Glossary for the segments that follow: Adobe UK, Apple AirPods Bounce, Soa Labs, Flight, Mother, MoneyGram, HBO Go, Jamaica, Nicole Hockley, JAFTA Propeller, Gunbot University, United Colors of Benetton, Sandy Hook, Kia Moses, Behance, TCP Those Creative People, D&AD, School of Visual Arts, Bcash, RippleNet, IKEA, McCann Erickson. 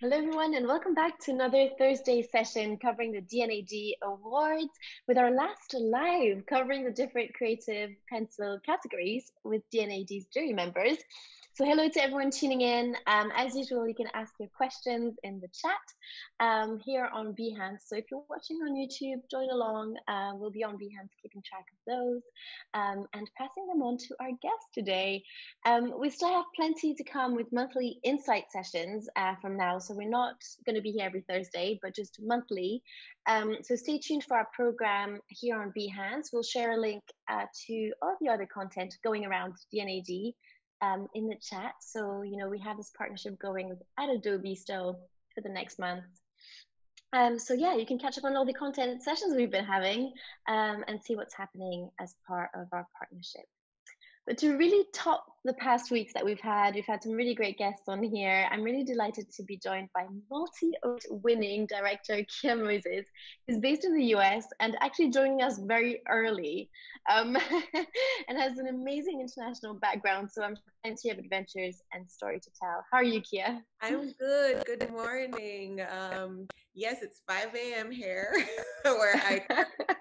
Hello everyone and welcome back to another Thursday session covering the D&AD awards, with our last live covering the different creative pencil categories with D&AD's jury members. So hello to everyone tuning in. As usual, you can ask your questions in the chat here on Behance. So if you're watching on YouTube, join along. We'll be on Behance keeping track of those and passing them on to our guest today. We still have plenty to come with monthly insight sessions from now. So we're not going to be here every Thursday, but just monthly. So stay tuned for our program here on Behance. We'll share a link to all the other content going around D&AD in the chat. So, you know, we have this partnership going at Adobe still for the next month. So yeah, you can catch up on all the content sessions we've been having and see what's happening as part of our partnership. But to really top the past weeks that we've had some really great guests on here. I'm really delighted to be joined by multi-winning director Kia Moses, who's based in the US and actually joining us very early and has an amazing international background. So I'm plenty of adventures and story to tell. How are you, Kia? I'm good. Good morning. Yes, it's 5 a.m. here where I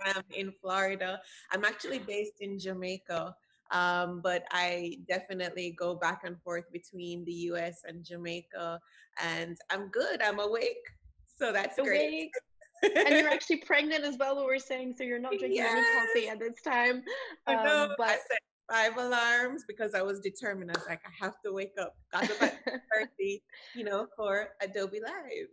am in Florida. I'm actually based in Jamaica. But I definitely go back and forth between the US and Jamaica, and I'm good. I'm awake. So that's awake. Great. And you're actually pregnant as well, what we're saying. So you're not drinking any coffee at this time. No, but I set 5 alarms because I was determined. I was like, I have to wake up. Got up at 30, you know, for Adobe Live.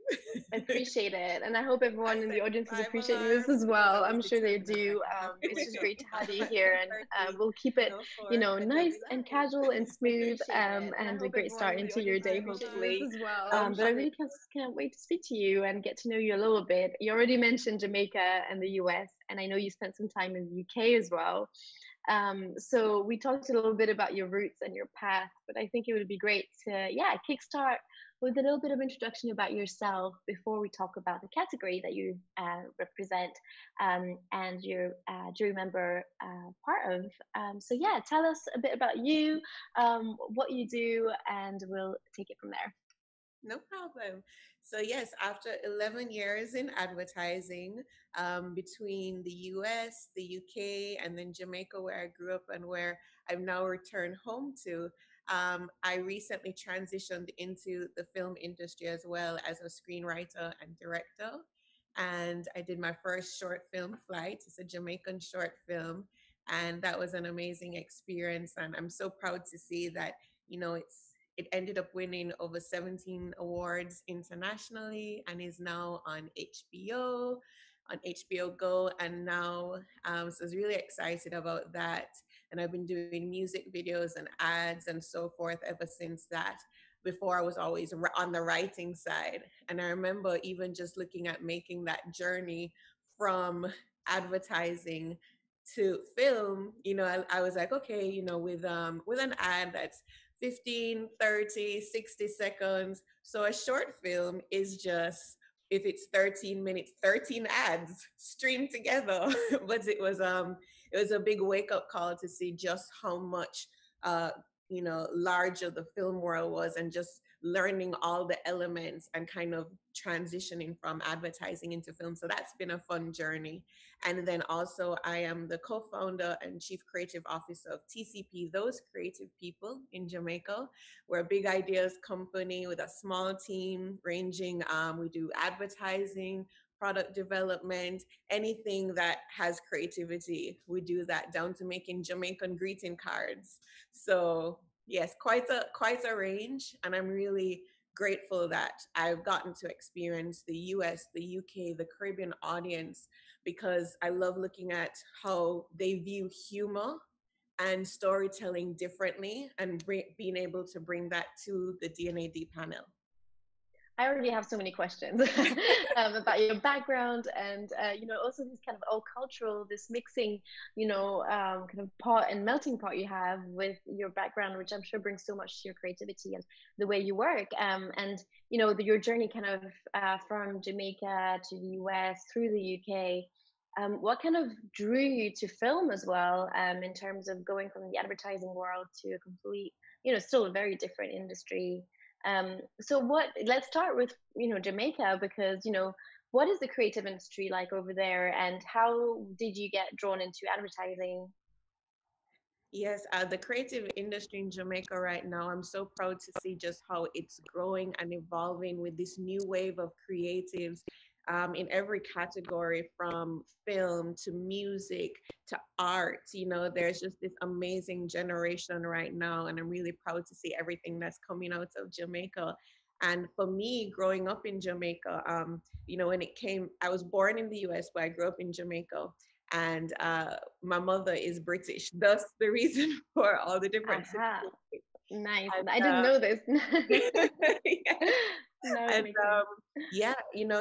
I appreciate it. And I hope everyone in the audience is appreciating this as well. I'm sure they do. It's just great to have you here, and we'll keep it, you know, nice and casual and smooth and a great start into your day, hopefully. But I really can't wait to speak to you and get to know you a little bit. You already mentioned Jamaica and the US, and I know you spent some time in the UK as well. So we talked a little bit about your roots and your path, but I think it would be great to, yeah, kickstart with a little bit of introduction about yourself before we talk about the category that you represent and you're a jury member part of. So yeah, tell us a bit about you, what you do, and we'll take it from there. No problem. So yes, after 11 years in advertising between the US, the UK, and then Jamaica, where I grew up and where I've now returned home to, I recently transitioned into the film industry as well as a screenwriter and director. And I did my first short film, Flight. It's a Jamaican short film. And that was an amazing experience. And I'm so proud to see that, you know, it ended up winning over 17 awards internationally and is now on HBO Go. And now, so I was really excited about that. And I've been doing music videos and ads and so forth ever since that. Before, I was always on the writing side. And I remember even just looking at making that journey from advertising to film, you know, I was like, okay, you know, with an ad that's 15, 30, 60 seconds. So a short film is just, if it's 13 minutes, 13 ads streamed together. But it was a big wake up call to see just how much, you know, larger the film world was, and just learning all the elements and kind of transitioning from advertising into film. So that's been a fun journey. And then also I am the co-founder and chief creative officer of TCP Those Creative People in Jamaica. We're a big ideas company with a small team ranging. We do advertising, product development, anything that has creativity. We do that, down to making Jamaican greeting cards. So yes, quite a range, and I'm really grateful that I've gotten to experience the US, the UK, the Caribbean audience, because I love looking at how they view humor and storytelling differently, and being able to bring that to the D&AD panel. I already have so many questions about your background and, you know, also this kind of all cultural, this mixing, you know, kind of pot and melting pot you have with your background, which I'm sure brings so much to your creativity and the way you work. And, you know, your journey kind of from Jamaica to the US through the UK. What kind of drew you to film as well in terms of going from the advertising world to a complete, you know, still a very different industry? Let's start with, Jamaica, because, what is the creative industry like over there, and how did you get drawn into advertising? Yes, the creative industry in Jamaica right now, I'm so proud to see just how it's growing and evolving with this new wave of creatives in every category, from film to music to art. There's just this amazing generation right now, and I'm really proud to see everything that's coming out of Jamaica. And for me, growing up in Jamaica, I was born in the US, but I grew up in Jamaica. And my mother is British. That's the reason for all the differences. Nice. And, I didn't know this.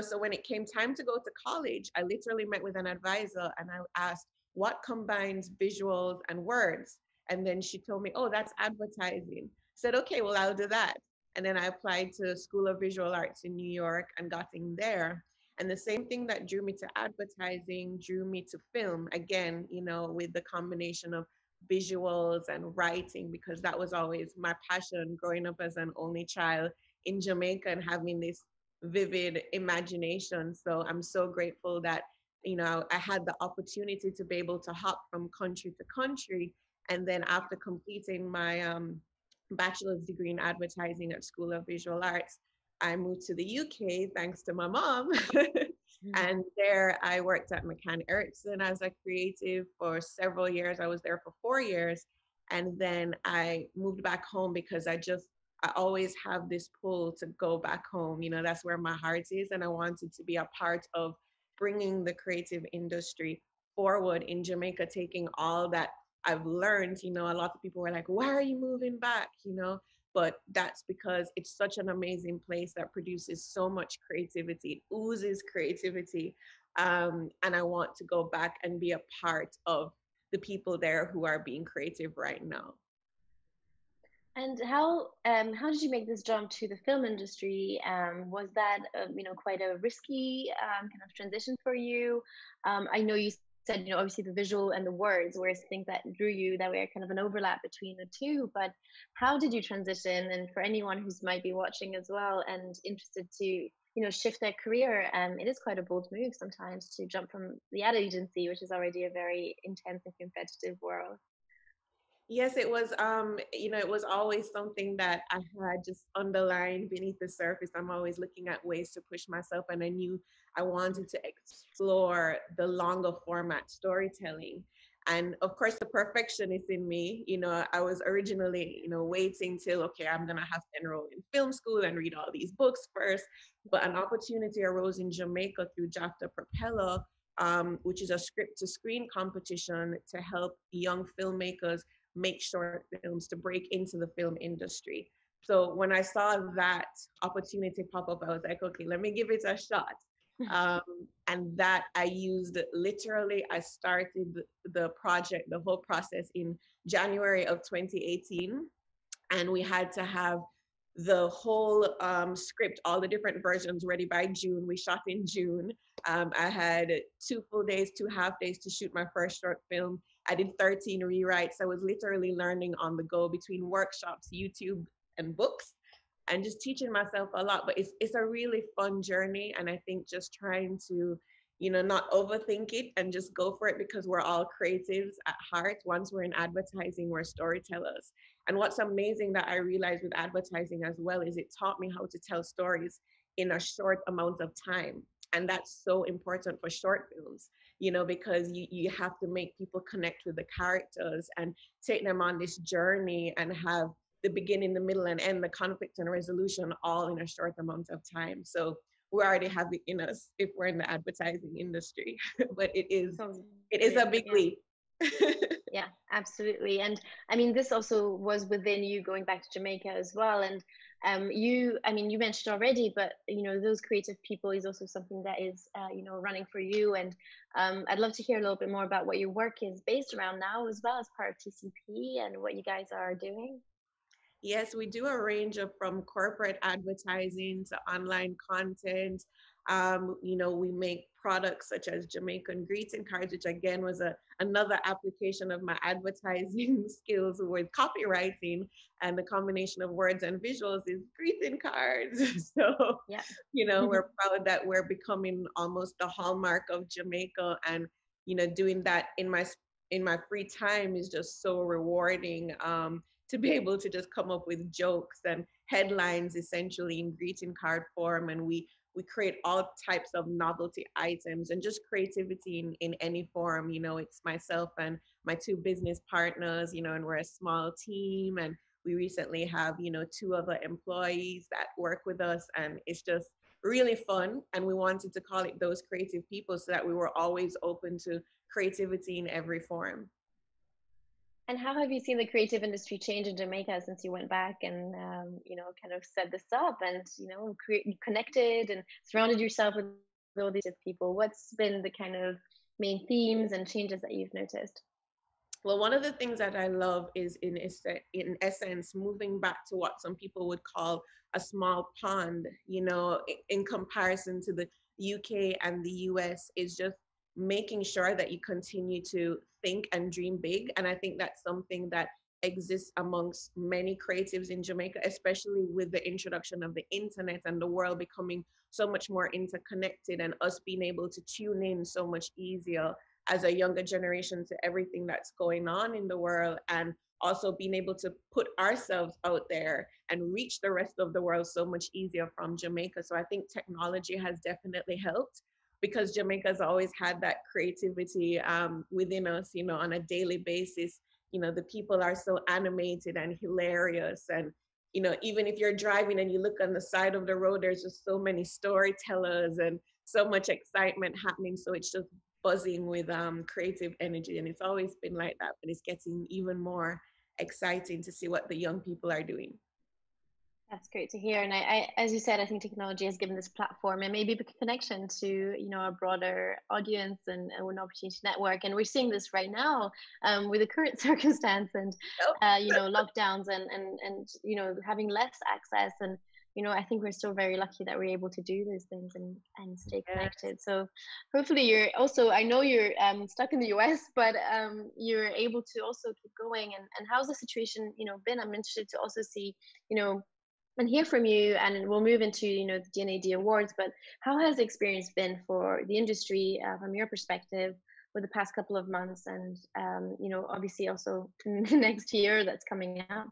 So when it came time to go to college, I literally met with an advisor and I asked, what combines visuals and words? And then she told me, oh, that's advertising. I said, okay, well, I'll do that. And then I applied to School of Visual Arts in New York and got in there. And the same thing that drew me to advertising drew me to film again, with the combination of visuals and writing, because that was always my passion growing up as an only child in Jamaica and having this vivid imagination. So I'm so grateful that, I had the opportunity to be able to hop from country to country. And then after completing my bachelor's degree in advertising at School of Visual Arts, I moved to the UK thanks to my mom. And there I worked at McCann Erickson as a creative for several years. I was there for 4 years. And then I moved back home because I always have this pull to go back home. That's where my heart is. And I wanted to be a part of bringing the creative industry forward in Jamaica, taking all that I've learned. A lot of people were like, why are you moving back? But that's because it's such an amazing place that produces so much creativity, it oozes creativity. And I want to go back and be a part of the people there who are being creative right now. And how did you make this jump to the film industry? Was that, quite a risky kind of transition for you? I know you said, obviously the visual and the words were things that drew you, that were kind of an overlap between the two, but how did you transition? And for anyone who's might be watching as well and interested to, shift their career, it is quite a bold move sometimes to jump from the ad agency, which is already a very intense and competitive world. Yes, it was, it was always something that I had just underlined beneath the surface. I'm always looking at ways to push myself, and I knew I wanted to explore the longer format storytelling. And of course, the perfectionist in me, I was originally, waiting till, okay, I'm going to have to enroll in film school and read all these books first. But an opportunity arose in Jamaica through JAFTA Propeller, which is a script to screen competition to help young filmmakers make short films to break into the film industry. So when I saw that opportunity pop up, I was like, okay, let me give it a shot. And that I used literally, I started the project, the whole process in January of 2018. And we had to have the whole script, all the different versions ready by June. We shot in June. I had 2 full days, 2 half days to shoot my first short film. I did 13 rewrites. I was literally learning on the go between workshops, YouTube, and books, and just teaching myself a lot. But it's a really fun journey. And I think just trying to, not overthink it and just go for it, because we're all creatives at heart. Once we're in advertising, we're storytellers. And what's amazing that I realized with advertising as well is it taught me how to tell stories in a short amount of time. And that's so important for short films, because you have to make people connect with the characters and take them on this journey and have the beginning, the middle, and end, the conflict and resolution all in a short amount of time. So we already have it in us if we're in the advertising industry, but it is a big leap. Yeah, absolutely. And I mean, this also was within you going back to Jamaica as well. And you mentioned already, but those creative people is also something that is, running for you. And I'd love to hear a little bit more about what your work is based around now as well as part of TCP and what you guys are doing. Yes, we do a range of from corporate advertising to online content. You know, we make products such as Jamaican greeting cards, which again was another application of my advertising skills with copywriting, and the combination of words and visuals is greeting cards. So, yeah. You know, we're proud that we're becoming almost the hallmark of Jamaica, and, you know, doing that in my free time is just so rewarding. To be able to just come up with jokes and headlines essentially in greeting card form. And we create all types of novelty items and just creativity in any form. You know, it's myself and my two business partners, you know, and we're a small team, and we recently have, you know, 2 other employees that work with us, and it's just really fun. And we wanted to call it Those Creative People so that we were always open to creativity in every form. And how have you seen the creative industry change in Jamaica since you went back and, you know, kind of set this up and, you know, connected and surrounded yourself with all these people? What's been the kind of main themes and changes that you've noticed? Well, one of the things that I love is in essence, moving back to what some people would call a small pond, you know, in comparison to the UK and the US, is just making sure that you continue to think and dream big. And I think that's something that exists amongst many creatives in Jamaica, especially with the introduction of the internet and the world becoming so much more interconnected, and us being able to tune in so much easier as a younger generation to everything that's going on in the world, and also being able to put ourselves out there and reach the rest of the world so much easier from Jamaica. So I think technology has definitely helped, because Jamaica's always had that creativity within us, you know, on a daily basis. You know, the people are so animated and hilarious. And, you know, even if you're driving and you look on the side of the road, there's just so many storytellers and so much excitement happening. So it's just buzzing with creative energy. And it's always been like that, but it's getting even more exciting to see what the young people are doing. That's great to hear. And I, as you said, I think technology has given this platform and maybe a connection to, you know, a broader audience and an opportunity to network. And we're seeing this right now with the current circumstance and, you know, lockdowns and, you know, having less access. And, you know, I think we're still very lucky that we're able to do those things and stay connected. So hopefully you're also, I know you're stuck in the US, but you're able to also keep going. And how's the situation, you know, been? I'm interested to also see, you know, and hear from you, and we'll move into, you know, the D&AD awards, but how has the experience been for the industry from your perspective for the past couple of months, and you know, obviously also next year that's coming up?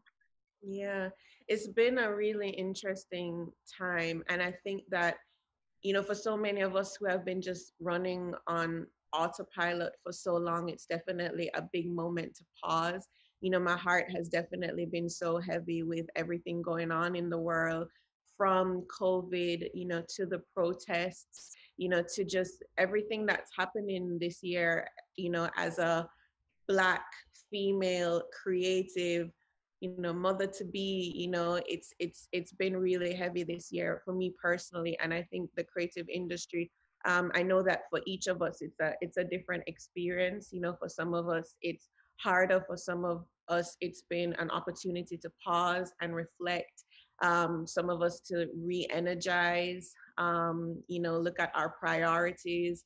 Yeah, it's been a really interesting time, and I think that, you know, for so many of us who have been just running on autopilot for so long, it's definitely a big moment to pause. You know, my heart has definitely been so heavy with everything going on in the world, from COVID, you know, to the protests, you know, to just everything that's happening this year. You know, as a Black female creative, you know, mother to be, you know, it's been really heavy this year for me personally, and I think the creative industry. I know that for each of us, it's a different experience. You know, for some of us, it's harder. For some of us, it's been an opportunity to pause and reflect, some of us to re-energize, you know, look at our priorities,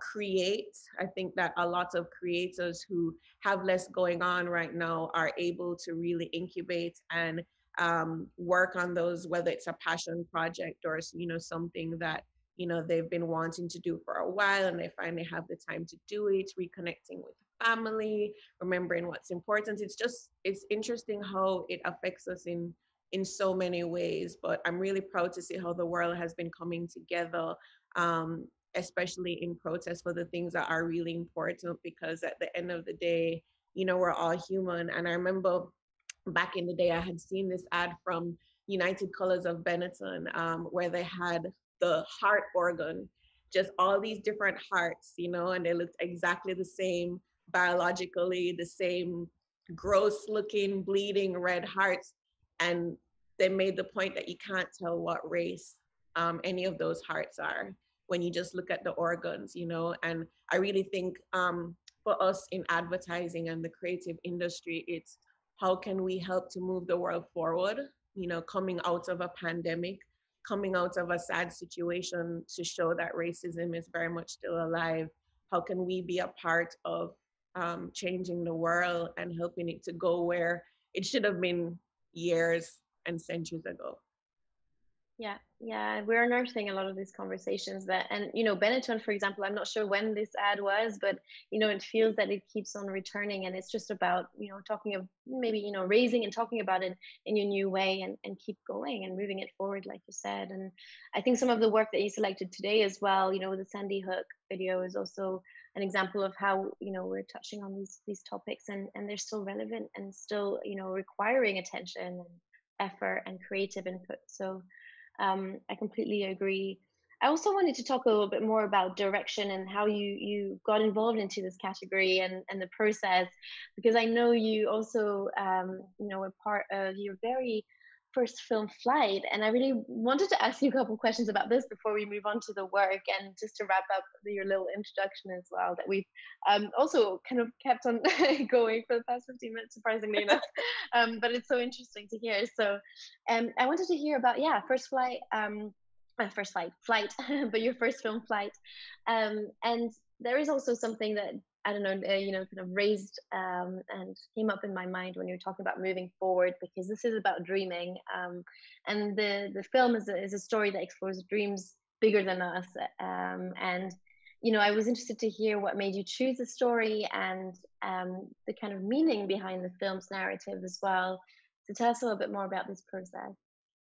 create. I think that a lot of creators who have less going on right now are able to really incubate and work on those, whether it's a passion project or, you know, something that, you know, they've been wanting to do for a while and they finally have the time to do it, reconnecting with family, remembering what's important. It's just, it's interesting how it affects us in so many ways, but I'm really proud to see how the world has been coming together, especially in protest for the things that are really important, because at the end of the day, you know, we're all human. And I remember back in the day, I had seen this ad from United Colors of Benetton, where they had the heart organ, just all these different hearts, you know, and they looked exactly the same biologically, the same gross looking, bleeding red hearts. And they made the point that you can't tell what race any of those hearts are when you just look at the organs, you know. And I really think for us in advertising and the creative industry, it's how can we help to move the world forward, you know, coming out of a pandemic, coming out of a sad situation to show that racism is very much still alive. How can we be a part of changing the world and helping it to go where it should have been years and centuries ago? Yeah, yeah, we're nursing a lot of these conversations that, and you know, Benetton, for example, I'm not sure when this ad was, but you know, it feels that it keeps on returning, and it's just about, you know, talking of maybe, you know, raising and talking about it in your new way, and keep going and moving it forward, like you said. And I think some of the work that you selected today as well, you know, the Sandy Hook video is also an example of how, you know, we're touching on these topics, and they're still relevant and still, you know, requiring attention and effort and creative input. So I completely agree. I also wanted to talk a little bit more about direction and how you got involved into this category and the process, because I know you also, you know, were part of your very first film, Flight, and I really wanted to ask you a couple questions about this before we move on to the work, and just to wrap up your little introduction as well, that we've also kind of kept on going for the past 15 minutes, surprisingly enough, but it's so interesting to hear. So I wanted to hear about, yeah, Flight, but your first film, Flight, and there is also something that, I don't know, you know, kind of raised and came up in my mind when you were talking about moving forward, because this is about dreaming, and the film is a story that explores dreams bigger than us, and you know, I was interested to hear what made you choose the story, and the kind of meaning behind the film's narrative as well. So tell us a little bit more about this process.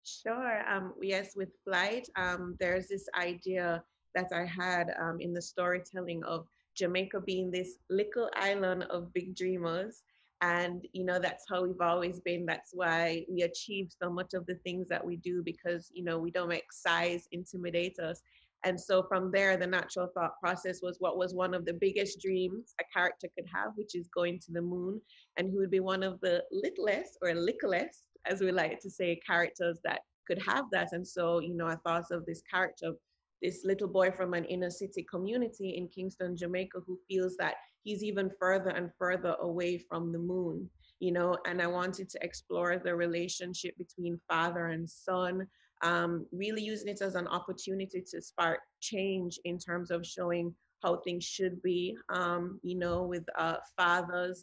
Sure. Yes, with Flight, there's this idea that I had in the storytelling of Jamaica being this little island of big dreamers, and you know, that's how we've always been. That's why we achieve so much of the things that we do, because you know, we don't make size intimidate us. And so from there, the natural thought process was, what was one of the biggest dreams a character could have, which is going to the moon, and who would be one of the littlest, or licklest as we like to say, characters that could have that. And so, you know, I thought of this character, this little boy from an inner city community in Kingston, Jamaica, who feels that he's even further and further away from the moon, you know, and I wanted to explore the relationship between father and son, really using it as an opportunity to spark change in terms of showing how things should be, you know, with fathers,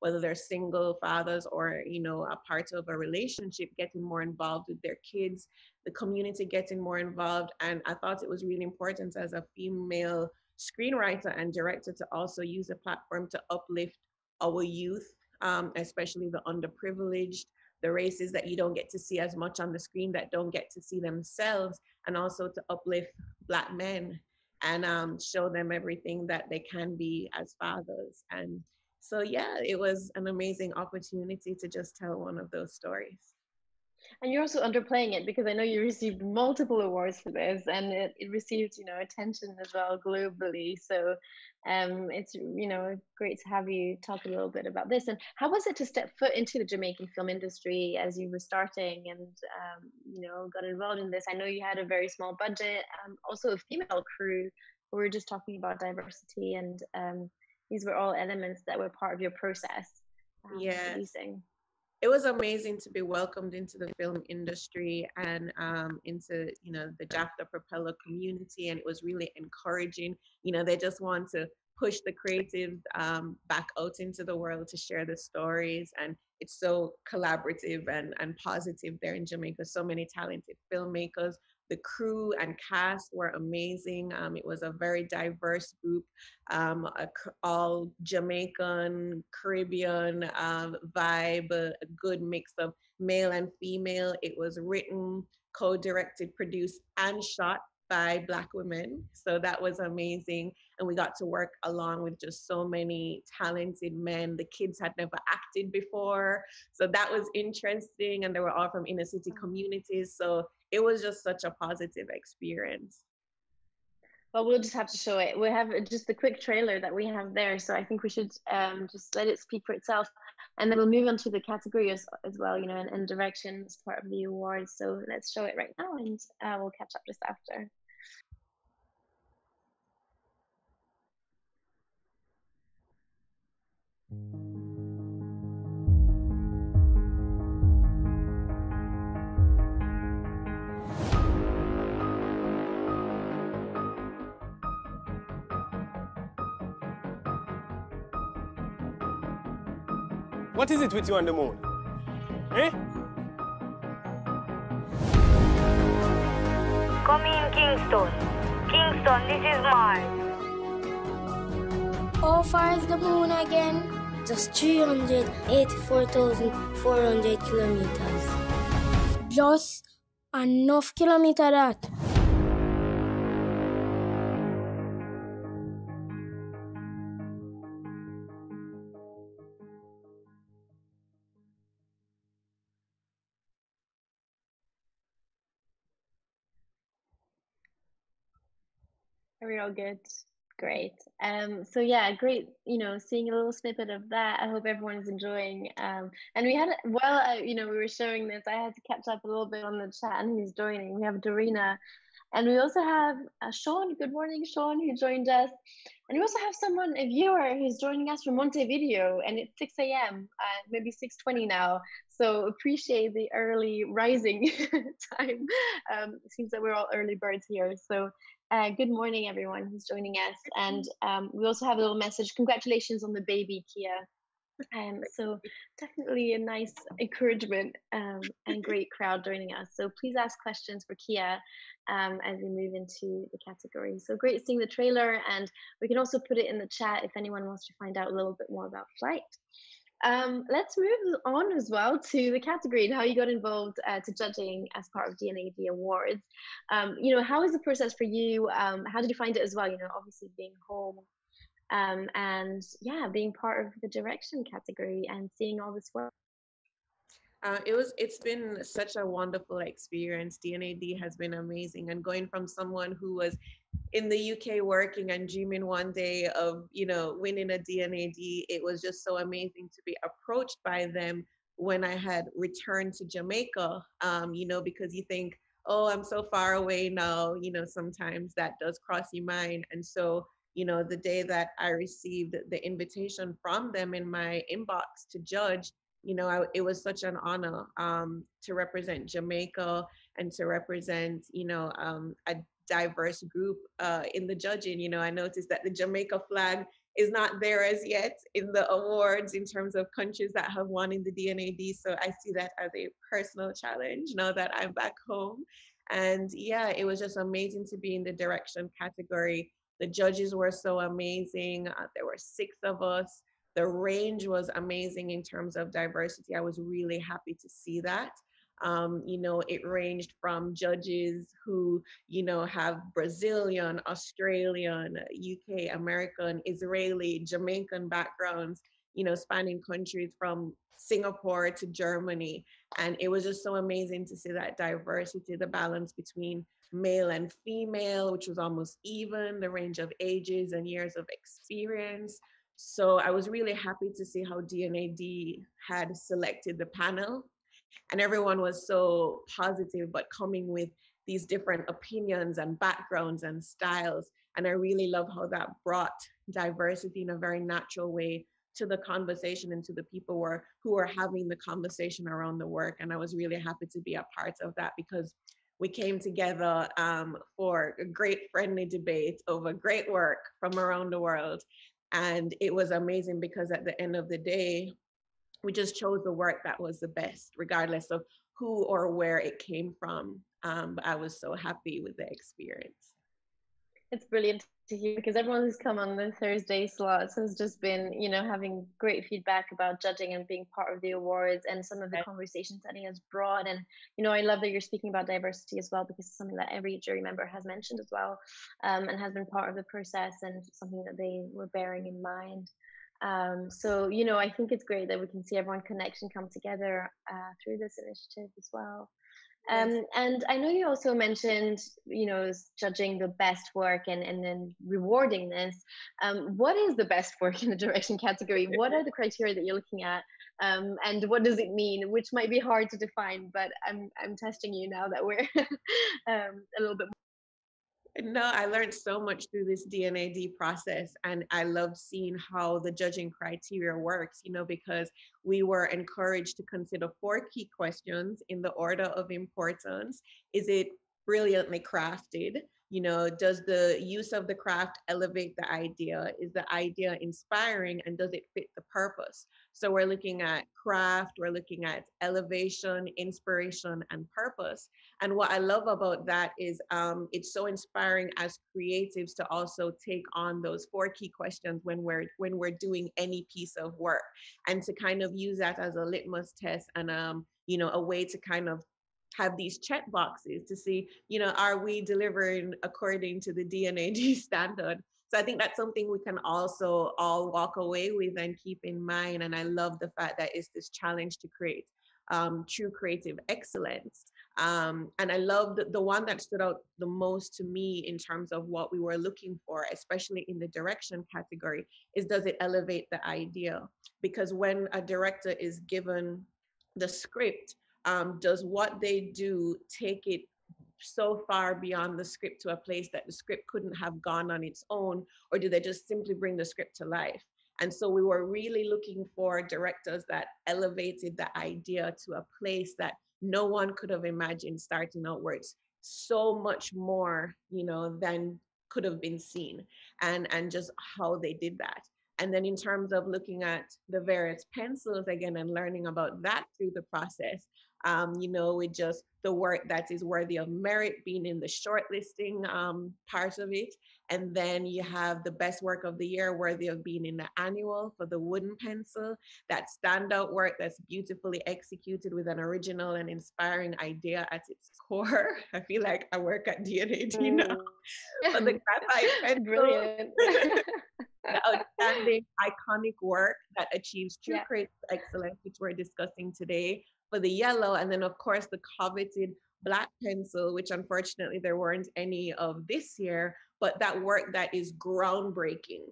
whether they're single fathers or, you know, a part of a relationship, getting more involved with their kids, the community getting more involved. And I thought it was really important as a female screenwriter and director to also use a platform to uplift our youth, especially the underprivileged, the races that you don't get to see as much on the screen, that don't get to see themselves, and also to uplift Black men and show them everything that they can be as fathers. And so, yeah, it was an amazing opportunity to just tell one of those stories. And you're also underplaying it, because I know you received multiple awards for this, and it received, you know, attention as well globally. So it's, you know, great to have you talk a little bit about this. And how was it to step foot into the Jamaican film industry as you were starting and, you know, got involved in this? I know you had a very small budget, also a female crew. We were just talking about diversity, and these were all elements that were part of your process. Yeah. It was amazing to be welcomed into the film industry and into, you know, the JAFTA Propeller community, and it was really encouraging. You know, they just want to push the creatives back out into the world to share the stories, and it's so collaborative and positive there in Jamaica. So many talented filmmakers. The crew and cast were amazing. It was a very diverse group, all Jamaican, Caribbean vibe, a good mix of male and female. It was written, co-directed, produced, and shot by Black women. So that was amazing. And we got to work along with just so many talented men. The kids had never acted before. So that was interesting. And they were all from inner city communities. So it was just such a positive experience. Well, we'll just have to show it. We have just the quick trailer that we have there. So I think we should just let it speak for itself. And then we'll move on to the category as well, you know, and direction as part of the awards. So let's show it right now, and we'll catch up just after. What is it with you on the moon? Eh? Come in, Kingston. Kingston, this is mine. How far is the moon again? Just 384,400 kilometers. Just enough kilometer that. We're all good. Great. So yeah, great, you know, seeing a little snippet of that. I hope everyone is enjoying. And we had, you know, we were showing this, I had to catch up a little bit on the chat and who's joining. We have Dorina, and we also have Sean. Good morning, Sean, who joined us. And we also have someone, a viewer, who's joining us from Montevideo, and it's 6 a.m., maybe 6:20 now. So appreciate the early rising time. It seems that we're all early birds here. So good morning, everyone who's joining us. And we also have a little message. Congratulations on the baby, Kia. So definitely a nice encouragement and great crowd joining us. So please ask questions for Kia as we move into the category. So great seeing the trailer, and we can also put it in the chat if anyone wants to find out a little bit more about Flight. Let's move on as well to the category and how you got involved to judging as part of D&AD Awards. You know, how is the process for you? How did you find it as well? You know, obviously being home and yeah, being part of the direction category and seeing all this work. It's been such a wonderful experience. D&AD has been amazing, and going from someone who was in the UK working and dreaming one day of, you know, winning a D&AD, it was just so amazing to be approached by them when I had returned to Jamaica, you know, because you think, oh, I'm so far away now, you know, sometimes that does cross your mind. And so, you know, the day that I received the invitation from them in my inbox to judge, you know, it was such an honor to represent Jamaica and to represent, you know, a diverse group in the judging. You know, I noticed that the Jamaica flag is not there as yet in the awards in terms of countries that have won in the D&AD. So I see that as a personal challenge now that I'm back home. And yeah, it was just amazing to be in the direction category. The judges were so amazing. There were 6 of us. The range was amazing in terms of diversity. I was really happy to see that. You know, it ranged from judges who, you know, have Brazilian, Australian, UK, American, Israeli, Jamaican backgrounds, you know, spanning countries from Singapore to Germany. And it was just so amazing to see that diversity, the balance between male and female, which was almost even, the range of ages and years of experience. So I was really happy to see how D&AD had selected the panel, and everyone was so positive, but coming with these different opinions and backgrounds and styles. And I really love how that brought diversity in a very natural way to the conversation and to the people who were having the conversation around the work. And I was really happy to be a part of that, because we came together for a great friendly debate over great work from around the world. And it was amazing, because at the end of the day, we just chose the work that was the best, regardless of who or where it came from. But I was so happy with the experience. It's brilliant to hear, because everyone who's come on the Thursday slots has just been, you know, having great feedback about judging and being part of the awards, and some of the conversations that he has brought. And, you know, I love that you're speaking about diversity as well, because it's something that every jury member has mentioned as well, and has been part of the process and something that they were bearing in mind. So, you know, I think it's great that we can see everyone connection come together through this initiative as well. And I know you also mentioned, you know, judging the best work and then rewarding this. What is the best work in the direction category? What are the criteria that you're looking at? And what does it mean? Which might be hard to define, but I'm testing you now that we're a little bit more. No, I learned so much through this D&AD process, and I love seeing how the judging criteria works, you know, because we were encouraged to consider 4 key questions in the order of importance. Is it brilliantly crafted? You know, does the use of the craft elevate the idea? Is the idea inspiring, and does it fit the purpose? So we're looking at craft, we're looking at elevation, inspiration, and purpose. And what I love about that is it's so inspiring as creatives to also take on those four key questions when we're doing any piece of work, and to kind of use that as a litmus test and you know, a way to kind of have these check boxes to see, you know, are we delivering according to the D&AD standard? So I think that's something we can also all walk away with and keep in mind. And I love the fact that it's this challenge to create true creative excellence. And I love the one that stood out the most to me in terms of what we were looking for, especially in the direction category, is does it elevate the idea? Because when a director is given the script, does what they do take it so far beyond the script to a place that the script couldn't have gone on its own, or do they just simply bring the script to life? And so we were really looking for directors that elevated the idea to a place that no one could have imagined starting out, where it's so much more, you know, than could have been seen, and just how they did that. And then in terms of looking at the various pencils again and learning about that through the process, you know, with just the work that is worthy of merit being in the shortlisting part of it. And then you have the best work of the year worthy of being in the annual for the wooden pencil, that standout work that's beautifully executed with an original and inspiring idea at its core. I feel like I work at D&AD now. But the graphite pencil. Brilliant. The outstanding, iconic work that achieves true creative excellence, which we're discussing today, for the yellow. And then, of course, the coveted black pencil, which unfortunately there weren't any of this year, but that work that is groundbreaking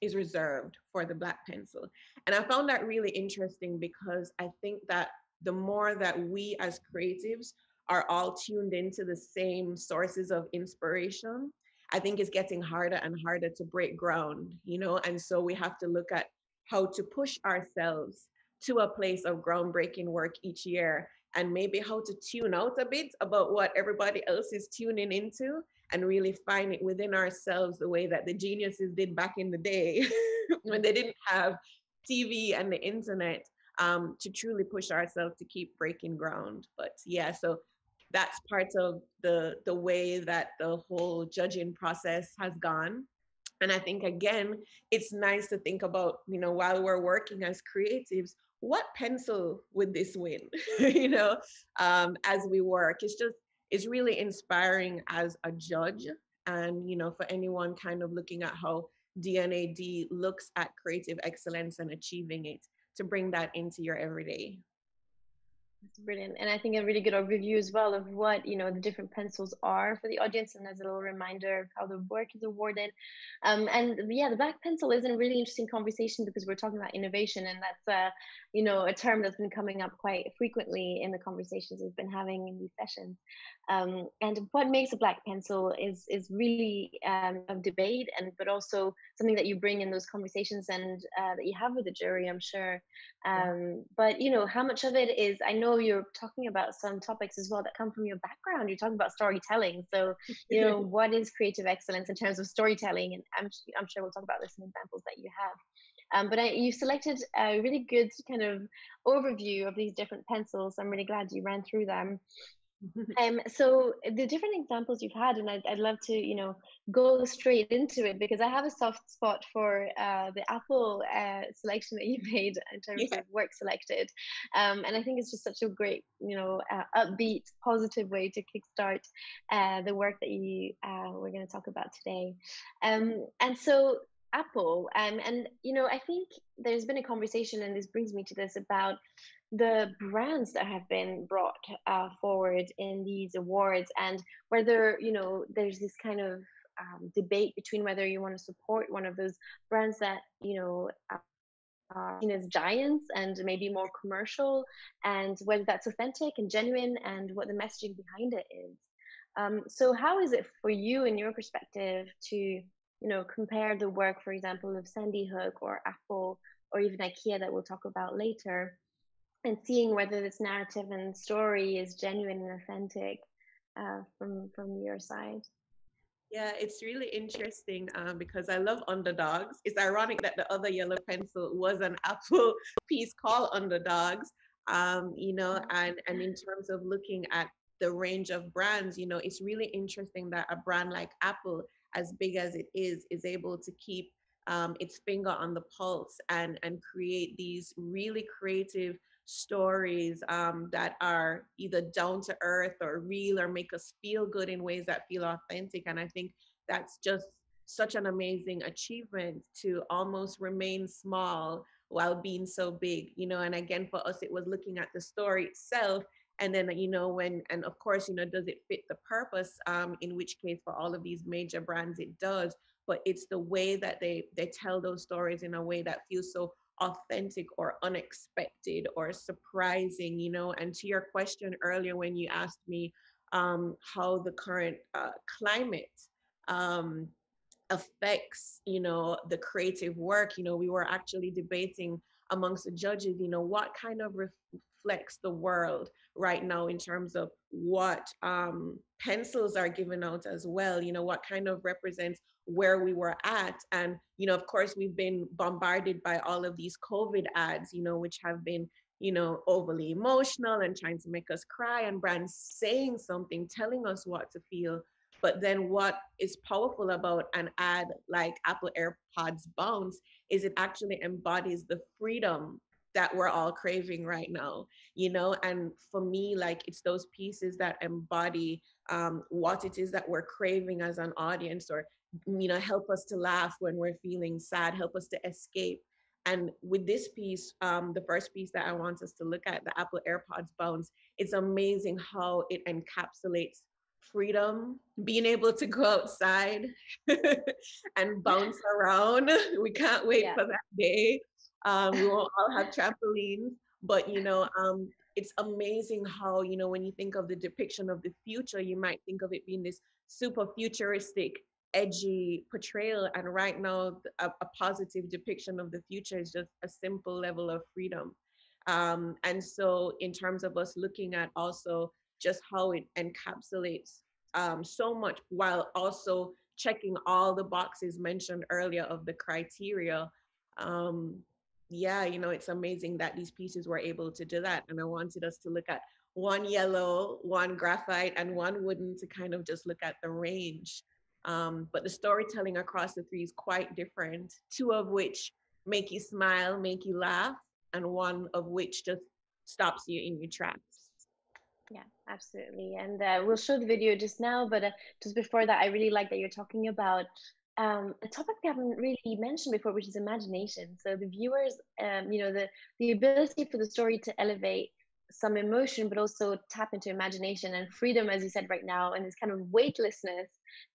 is reserved for the black pencil. And I found that really interesting, because I think that the more that we as creatives are all tuned into the same sources of inspiration, I think it's getting harder and harder to break ground, you know? And so we have to look at how to push ourselves to a place of groundbreaking work each year, and maybe how to tune out a bit about what everybody else is tuning into, and really find it within ourselves the way that the geniuses did back in the day when they didn't have TV and the internet, to truly push ourselves to keep breaking ground. But yeah, so that's part of the way that the whole judging process has gone. And I think, again, it's nice to think about, you know, while we're working as creatives, what pencil would this win, you know, as we work? It's just, it's really inspiring as a judge. And, you know, for anyone kind of looking at how D&AD looks at creative excellence and achieving it, to bring that into your everyday. That's brilliant. And I think a really good overview as well of what, you know, the different pencils are for the audience, and as a little reminder of how the work is awarded. And yeah, the black pencil is a really interesting conversation, because we're talking about innovation, and that's, you know, a term that's been coming up quite frequently in the conversations we've been having in these sessions. And what makes a black pencil is really a debate, and but also something that you bring in those conversations, and that you have with the jury, I'm sure. But, you know, how much of it is, I know you're talking about some topics as well that come from your background. You're talking about storytelling, so you know, what is creative excellence in terms of storytelling? And I'm sure we'll talk about this in examples that you have. But you selected a really good kind of overview of these different pencils. I'm really glad you ran through them. So the different examples you've had, and I'd love to, you know, go straight into it, because I have a soft spot for the Apple selection that you made in terms of work selected, and I think it's just such a great, you know, upbeat, positive way to kickstart the work that you we're going to talk about today. And so Apple, and you know, I think there's been a conversation, and this brings me to this, about the brands that have been brought forward in these awards, and whether, you know, there's this kind of debate between whether you want to support one of those brands that, you know, are seen as giants and maybe more commercial, and whether that's authentic and genuine, and what the messaging behind it is. So how is it for you, in your perspective, to, you know, compare the work, for example, of Sandy Hook or Apple or even IKEA that we'll talk about later, and seeing whether this narrative and story is genuine and authentic, from your side? Yeah, it's really interesting because I love underdogs. It's ironic that the other yellow pencil was an Apple piece called Underdogs, you know, and in terms of looking at the range of brands, you know, it's really interesting that a brand like Apple, as big as it is able to keep its finger on the pulse and create these really creative stories that are either down to earth or real or make us feel good in ways that feel authentic. And I think that's just such an amazing achievement, to almost remain small while being so big, you know. And again, for us, it was looking at the story itself. And then, you know, when, and of course, you know, does it fit the purpose? In which case, for all of these major brands, it does. But it's the way that they tell those stories in a way that feels so authentic or unexpected or surprising, you know. And to your question earlier, when you asked me how the current climate affects, you know, the creative work, you know, we were actually debating amongst the judges, you know, what kind of reflects the world right now in terms of what pencils are given out as well, you know, what kind of represents where we were at. And, you know, of course, we've been bombarded by all of these COVID ads, you know, which have been, you know, overly emotional and trying to make us cry, and brands saying something, telling us what to feel. But then what is powerful about an ad like Apple AirPods Bounce is it actually embodies the freedom that we're all craving right now, you know. And for me, like, it's those pieces that embody what it is that we're craving as an audience, or, you know, help us to laugh when we're feeling sad, help us to escape. And with this piece, the first piece that I want us to look at, the Apple AirPods Bounce, it's amazing how it encapsulates freedom, being able to go outside and bounce around. We can't wait for that day. We won't all have trampolines, but, you know, it's amazing how, you know, when you think of the depiction of the future, you might think of it being this super futuristic, edgy portrayal. And right now, a positive depiction of the future is just a simple level of freedom. And so in terms of us looking at also just how it encapsulates so much, while also checking all the boxes mentioned earlier of the criteria, yeah, you know, it's amazing that these pieces were able to do that. And I wanted us to look at one yellow, one graphite, and one wooden to kind of just look at the range. But the storytelling across the three is quite different, two of which make you smile, make you laugh, and one of which just stops you in your tracks. Yeah, absolutely. And we'll show the video just now, but just before that, I really like that you're talking about a topic we haven't really mentioned before, which is imagination. So the viewers, you know, the ability for the story to elevate some emotion, but also tap into imagination and freedom, as you said right now, and this kind of weightlessness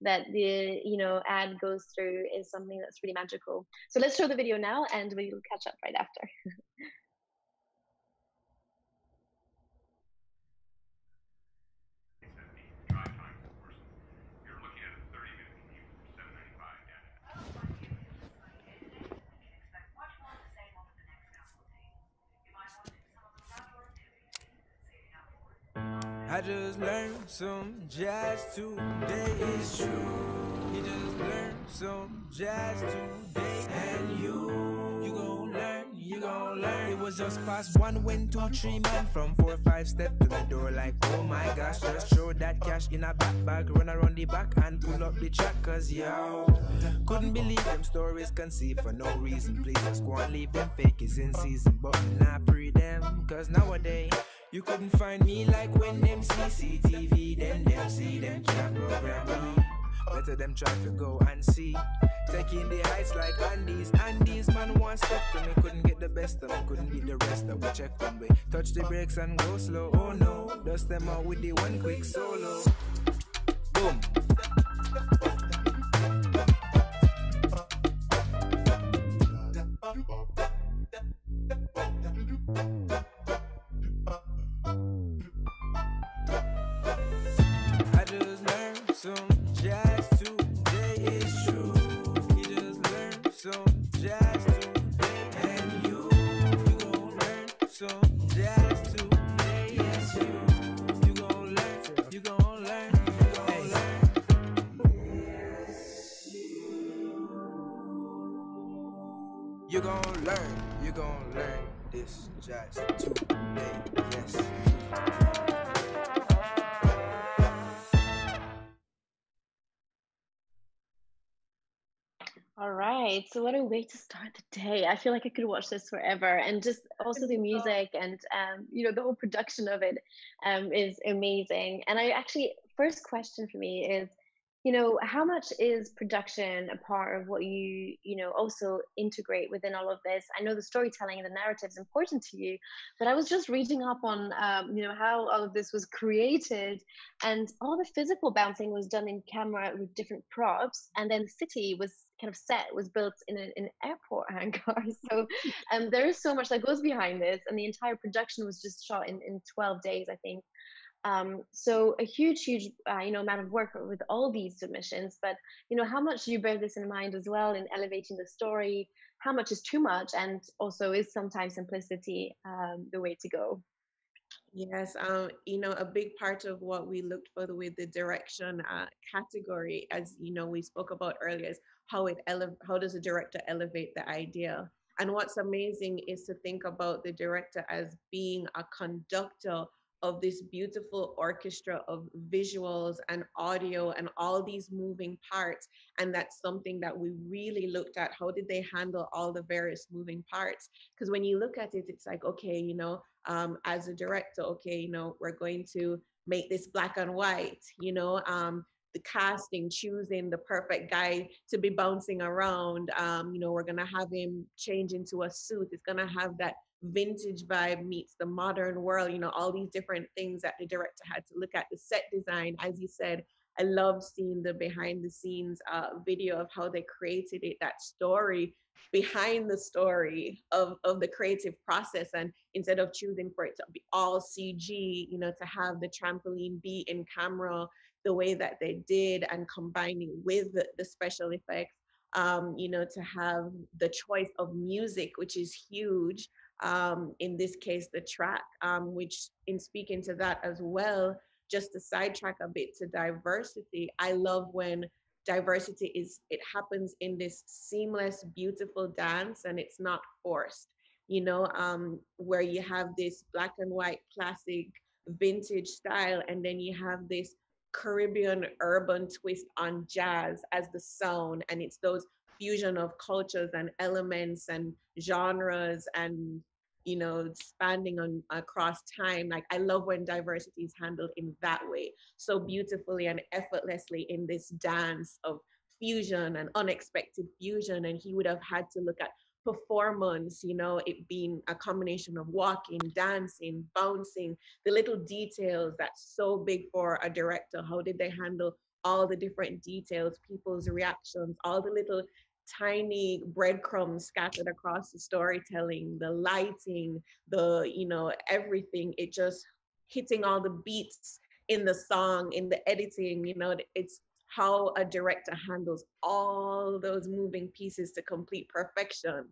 that the, you know, ad goes through is something that's really magical. So let's show the video now, and we'll catch up right after. I just learned some jazz today, it's true. You just learned some jazz today, and you gon' learn, you gon' learn. It was just past 1, 2, 3, man. From 4, 5 step to the door, like, oh my gosh. Just throw that cash in a backpack, run around the back and pull up the track. Cause yo, couldn't believe them stories conceived for no reason. Please just go and leave them fake, it's in season. But not pre them, cause nowadays you couldn't find me like when them CCTV, then them see them can't program me. Better them try to go and see. Taking the heights like Andes, man, one step to me. Couldn't get the best of me, couldn't beat the rest of me. Check one way, touch the brakes and go slow. Oh no, dust them out with the one quick solo. Boom. Some jazz today, yes you gon' learn, you gon' learn. You're gonna learn. You're gonna learn this just today. Yes. All right. So what a way to start the day. I feel like I could watch this forever. And just also the music and, you know, the whole production of it is amazing. And I actually, first question for me is, you know, how much is production a part of what you, also integrate within all of this? I know the storytelling and the narrative is important to you, but I was just reading up on, you know, how all of this was created, and all the physical bouncing was done in camera with different props, and then the city was kind of set, was built in an airport hangar. So there is so much that goes behind this, and the entire production was just shot in 12 days, I think. So a huge you know, amount of work with all these submissions, but you know, how much do you bear this in mind as well in elevating the story? How much is too much, and also is sometimes simplicity the way to go? Yes, you know, a big part of what we looked for with the direction category, as you know, we spoke about earlier, is how does a director elevate the idea? And what's amazing is to think about the director as being a conductor of this beautiful orchestra of visuals and audio and all these moving parts. And that's something that we really looked at. How did they handle all the various moving parts? Because when you look at it, it's like, okay, you know, as a director, okay, you know, we're going to make this black and white, you know, the casting, choosing the perfect guy to be bouncing around. You know, we're gonna have him change into a suit. It's gonna have that vintage vibe meets the modern world, you know, all these different things that the director had to look at. The set design, as you said, I love seeing the behind the scenes video of how they created it, that story behind the story of the creative process. And instead of choosing for it to be all CG, you know, to have the trampoline be in camera the way that they did, and combining with the special effects, you know, to have the choice of music, which is huge. In this case, the track, which in speaking to that as well, just to sidetrack a bit to diversity, I love when diversity it happens in this seamless, beautiful dance, and it's not forced, you know, where you have this black and white, classic, vintage style, and then you have this Caribbean urban twist on jazz as the sound, and it's those fusion of cultures and elements and genres, and you know, spanning on across time. Like, I love when diversity is handled in that way, so beautifully and effortlessly, in this dance of fusion and unexpected fusion. And he would have had to look at performance, you know, it being a combination of walking, dancing, bouncing, the little details that's so big for a director. How did they handle all the different details, people's reactions, all the little tiny breadcrumbs scattered across the storytelling, the lighting, the, you know, everything. It just hitting all the beats in the song, in the editing, you know, it's how a director handles all those moving pieces to complete perfection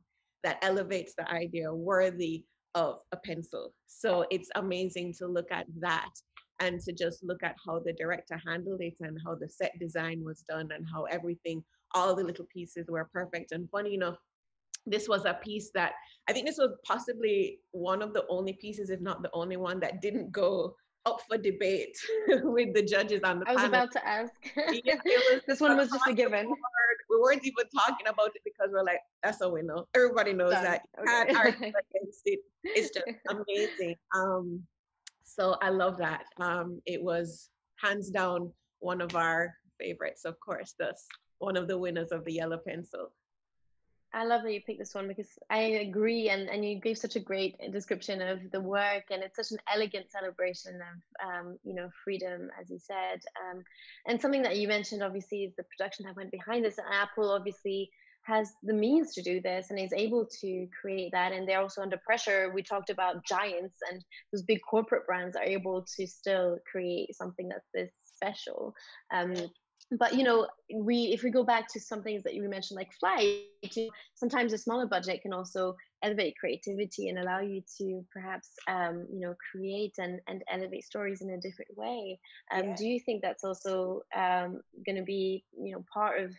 that elevates the idea worthy of a pencil. So it's amazing to look at that, and to just look at how the director handled it, and how the set design was done, and how everything, all the little pieces were perfect. And funny enough, this was a piece that, I think this was possibly one of the only pieces, if not the only one, that didn't go up for debate with the judges on the panel. I was about to ask. Yeah, this one was just a given. We weren't even talking about it, because we're like, that's a winner. Everybody knows that. Okay. It's just amazing. So I love that. It was hands down one of our favorites, of course. That's one of the winners of the yellow pencil. I love that you picked this one, because I agree, and you gave such a great description of the work, and it's such an elegant celebration of, you know, freedom, as you said. And something that you mentioned, obviously, is the production that went behind this. And Apple, obviously, has the means to do this and is able to create that. And they're also under pressure. We talked about giants, and those big corporate brands are able to still create something that's this special. But, you know, if we go back to some things that you mentioned, like Flight, sometimes a smaller budget can also elevate creativity and allow you to perhaps, you know, create and elevate stories in a different way. Do you think that's also going to be, you know, part of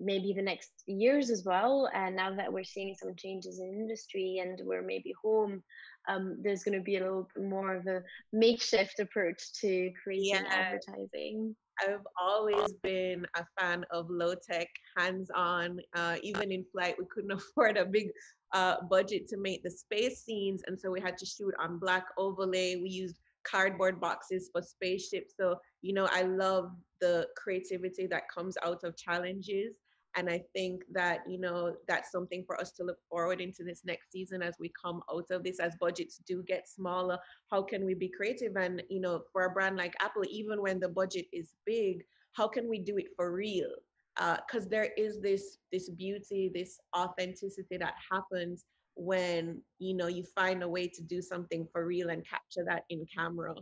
maybe the next years as well. And now that we're seeing some changes in industry and we're maybe home, there's going to be a little bit more of a makeshift approach to creating advertising. I've always been a fan of low-tech, hands-on. Even in Flight, we couldn't afford a big budget to make the space scenes, and so we had to shoot on black overlay. We used cardboard boxes for spaceships. So, you know, I love the creativity that comes out of challenges. And I think that, you know, that's something for us to look forward into this next season as we come out of this, as budgets do get smaller. How can we be creative? And, you know, for a brand like Apple, even when the budget is big, how can we do it for real? Because there is this beauty, this authenticity that happens when, you know, you find a way to do something for real and capture that in camera.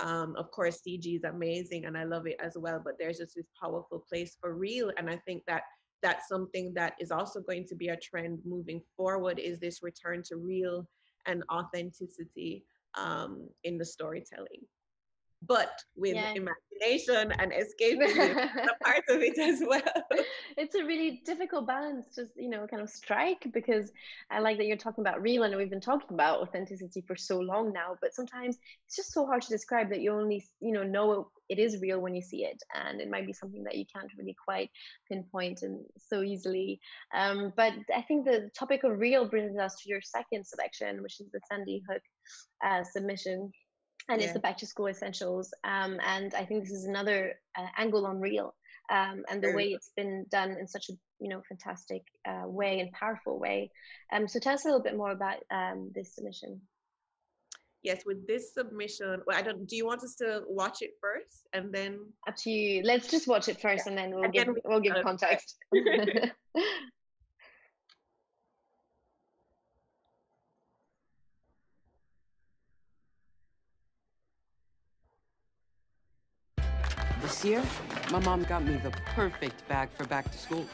Of course, CG is amazing and I love it as well, but there's just this powerful place for real. And I think that that's something that is also going to be a trend moving forward, is this return to real and authenticity in the storytelling, but with imagination and escapism a part of it as well. It's a really difficult balance to, you know, kind of strike, because I like that you're talking about real, and we've been talking about authenticity for so long now, but sometimes it's just so hard to describe that you only, you know it is real when you see it, and it might be something that you can't really quite pinpoint and so easily. But I think the topic of real brings us to your second selection, which is the Sandy Hook submission. And it's the back to school essentials. And I think this is another angle on real, and the way it's been done in such a, you know, fantastic way and powerful way. So tell us a little bit more about this submission. Yes, with this submission, well, do you want us to watch it first and then? Up to you. Let's just watch it first and then we'll give context. This year, my mom got me the perfect bag for back to school.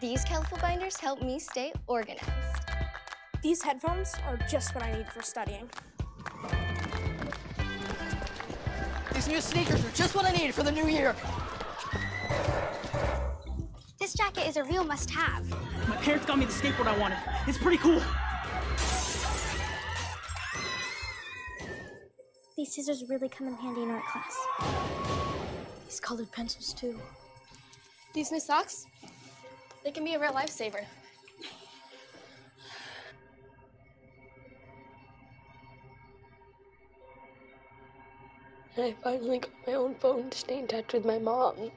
These colorful binders help me stay organized. These headphones are just what I need for studying. These new sneakers are just what I need for the new year. This jacket is a real must-have. My parents got me the skateboard I wanted. It's pretty cool. These scissors really come in handy in art class. These colored pencils, too. These new socks, they can be a real lifesaver. And I finally got my own phone to stay in touch with my mom.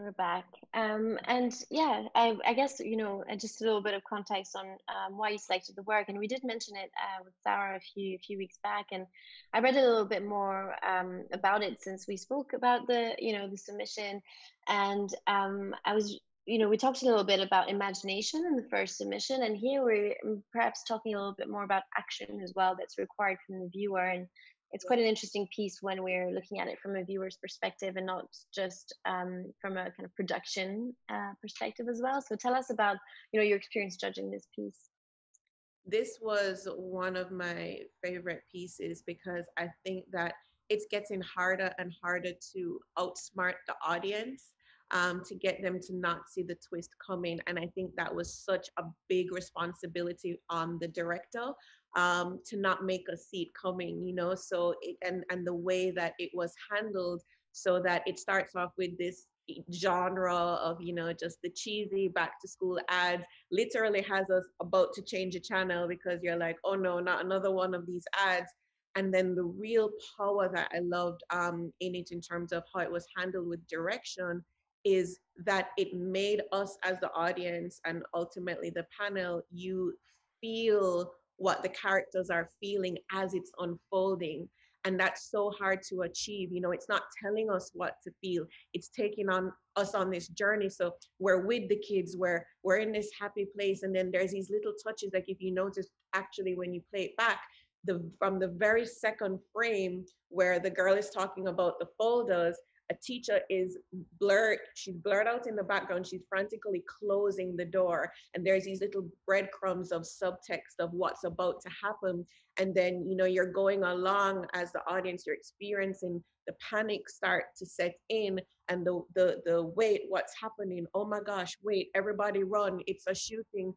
We're back. And yeah, I guess, you know, just a little bit of context on why you selected the work. And we did mention it with Sarah a few weeks back. And I read a little bit more about it since we spoke about the, you know, the submission. And I was, you know, we talked a little bit about imagination in the first submission. And here we're perhaps talking a little bit more about action as well that's required from the viewer. And it's quite an interesting piece when we're looking at it from a viewer's perspective and not just from a kind of production perspective as well. So tell us about, you know, your experience judging this piece. This was one of my favorite pieces because I think that it's getting harder and harder to outsmart the audience, to get them to not see the twist coming. And I think that was such a big responsibility on the director, to not make us see it coming, you know. So and the way that it was handled, so that it starts off with this genre of, you know, just the cheesy back to school ads, literally has us about to change a channel because you're like, oh no, not another one of these ads. And then the real power that I loved in it, in terms of how it was handled with direction, is that it made us as the audience and ultimately the panel, you feel what the characters are feeling as it's unfolding. And that's so hard to achieve. You know, it's not telling us what to feel. It's taking on us on this journey. So we're with the kids, we're in this happy place. And then there's these little touches, like if you notice, actually, when you play it back, from the very second frame where the girl is talking about the folders, a teacher is blurred. She's blurred out in the background. She's frantically closing the door. And there's these little breadcrumbs of subtext of what's about to happen. And then, you know, you're going along as the audience, you're experiencing the panic start to set in and the wait, what's happening? Oh my gosh, wait, everybody run. It's a shooting.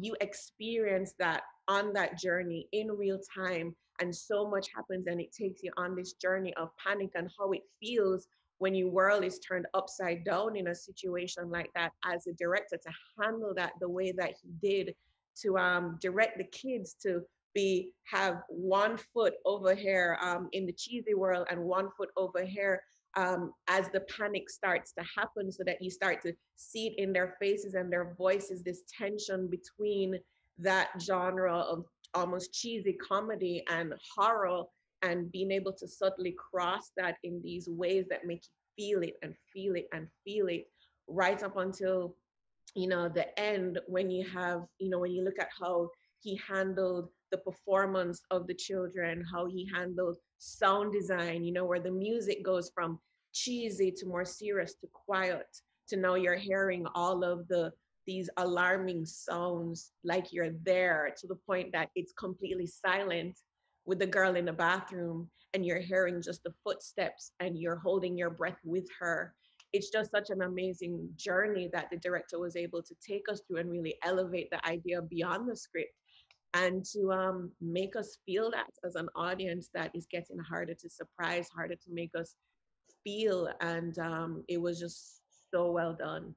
You experience that on that journey in real time. And so much happens, and it takes you on this journey of panic and how it feels when your world is turned upside down in a situation like that, as a director to handle that the way that he did, to direct the kids to have one foot over here in the cheesy world and one foot over here as the panic starts to happen, so that you start to see it in their faces and their voices, this tension between that genre of almost cheesy comedy and horror, and being able to subtly cross that in these ways that make you feel it and feel it and feel it right up until, you know, the end, when you have, you know, when you look at how he handled the performance of the children, how he handled sound design, you know, where the music goes from cheesy to more serious to quiet to now you're hearing all of these alarming sounds like you're there, to the point that it's completely silent with the girl in the bathroom and you're hearing just the footsteps and you're holding your breath with her. It's just such an amazing journey that the director was able to take us through and really elevate the idea beyond the script, and to make us feel that as an audience that is getting harder to surprise, harder to make us feel. And it was just so well done.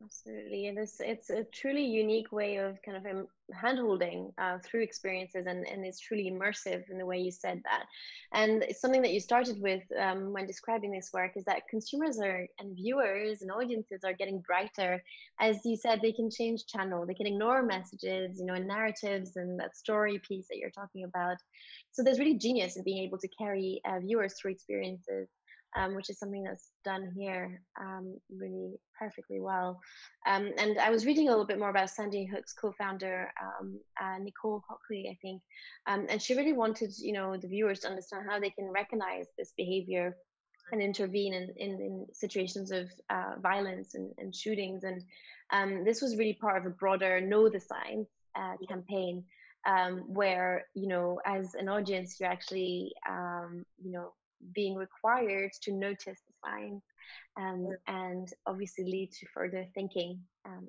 Absolutely, and it's a truly unique way of kind of handholding through experiences, and it's truly immersive in the way you said that. And it's something that you started with when describing this work, is that consumers and viewers and audiences are getting brighter. As you said, they can change channel, they can ignore messages, you know, and narratives and that story piece that you're talking about. So there's really genius in being able to carry viewers through experiences. Which is something that's done here really perfectly well. And I was reading a little bit more about Sandy Hook's co-founder, Nicole Hockley, I think. And she really wanted, you know, the viewers to understand how they can recognize this behavior and intervene in situations of violence and shootings. And this was really part of a broader Know the Signs campaign, where, you know, as an audience, you're actually, you know, being required to notice the signs and obviously lead to further thinking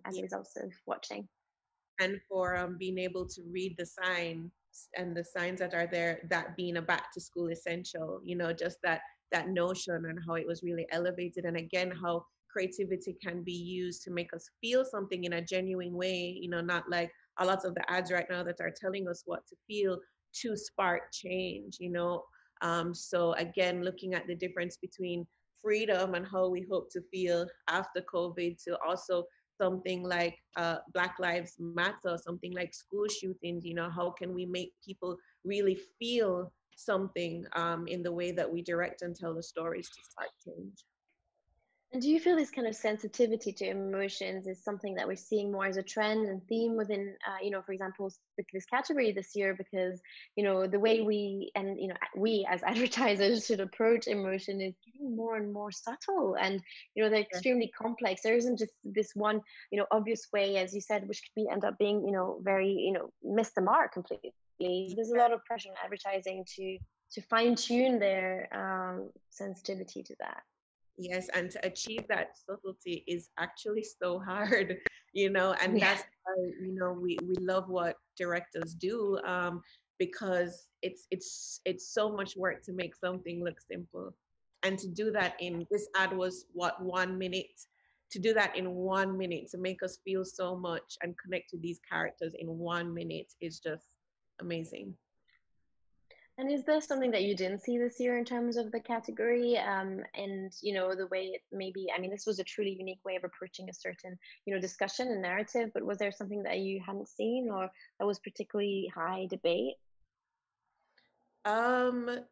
as a result of watching. And for being able to read the signs and the signs that are there, that being a back to school essential, you know, just that notion, and how it was really elevated. And again, how creativity can be used to make us feel something in a genuine way, you know, not like a lot of the ads right now that are telling us what to feel, to spark change, you know. So again, looking at the difference between freedom and how we hope to feel after COVID, to also something like Black Lives Matter, something like school shootings, you know, how can we make people really feel something in the way that we direct and tell the stories to start change. And do you feel this kind of sensitivity to emotions is something that we're seeing more as a trend and theme within, you know, for example, this category this year? Because, you know, the way we, and, you know, we as advertisers should approach emotion is getting more and more subtle, and, you know, they're extremely complex. There isn't just this one, you know, obvious way, as you said, which could be end up being, you know, very, you know, miss the mark completely. There's a lot of pressure on advertising to fine tune their sensitivity to that. Yes, and to achieve that subtlety is actually so hard, you know, and that's why, you know, we love what directors do, because it's so much work to make something look simple. And to do that in, this ad was what, 1 minute? To do that in 1 minute, to make us feel so much and connect to these characters in 1 minute is just amazing. And is there something that you didn't see this year in terms of the category and, you know, the way it maybe, I mean, this was a truly unique way of approaching a certain, you know, discussion and narrative, but was there something that you hadn't seen or that was particularly high debate? Actually,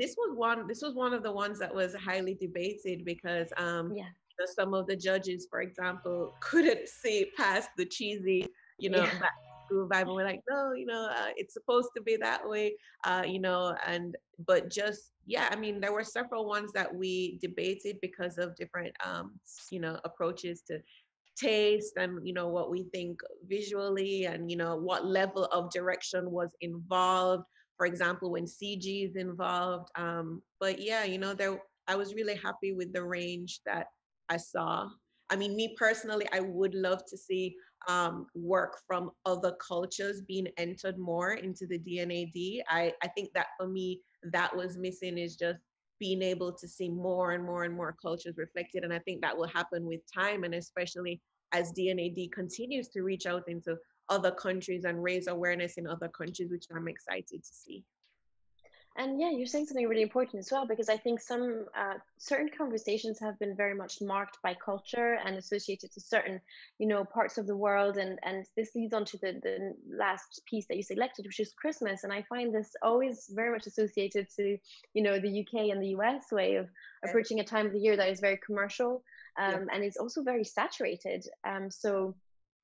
this was one of the ones that was highly debated, because some of the judges, for example, couldn't see past the cheesy, you know, through a vibe and we're like, no, you know, it's supposed to be that way, you know, and but just, yeah, I mean, there were several ones that we debated because of different, you know, approaches to taste and, you know, what we think visually and, you know, what level of direction was involved, for example, when CG is involved. But yeah, you know, there, I was really happy with the range that I saw. I mean, me personally, I would love to see work from other cultures being entered more into the D&AD. I think that for me, that was missing, is just being able to see more and more and more cultures reflected. And I think that will happen with time, and especially as D&AD continues to reach out into other countries and raise awareness in other countries, which I'm excited to see. And yeah, you're saying something really important as well, because I think some certain conversations have been very much marked by culture and associated to certain, you know, parts of the world. And this leads on to the last piece that you selected, which is Christmas. And I find this always very much associated to, you know, the UK and the US way of approaching a time of the year that is very commercial and it's also very saturated. So